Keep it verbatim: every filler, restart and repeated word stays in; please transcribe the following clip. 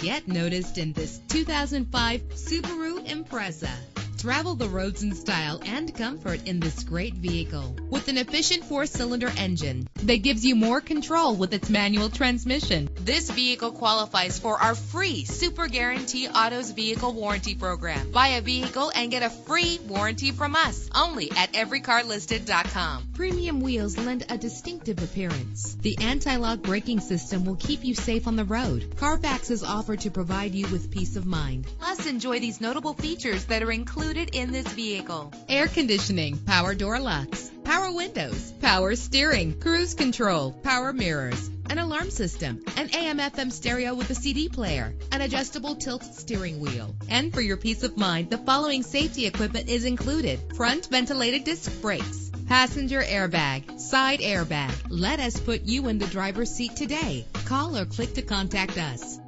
Get noticed in this two thousand five Subaru Impreza. Travel the roads in style and comfort in this great vehicle. With an efficient four-cylinder engine that gives you more control with its manual transmission, this vehicle qualifies for our free Super Guarantee Autos Vehicle Warranty Program. Buy a vehicle and get a free warranty from us only at every car listed dot com. Premium wheels lend a distinctive appearance. The anti-lock braking system will keep you safe on the road. Carfax is offered to provide you with peace of mind. Plus, enjoy these notable features that are included in this vehicle: air conditioning, power door locks, power windows, power steering, cruise control, power mirrors, an alarm system, an A M F M stereo with a C D player, an adjustable tilt steering wheel. And for your peace of mind, the following safety equipment is included: front ventilated disc brakes, passenger airbag, side airbag. Let us put you in the driver's seat today. Call or click to contact us.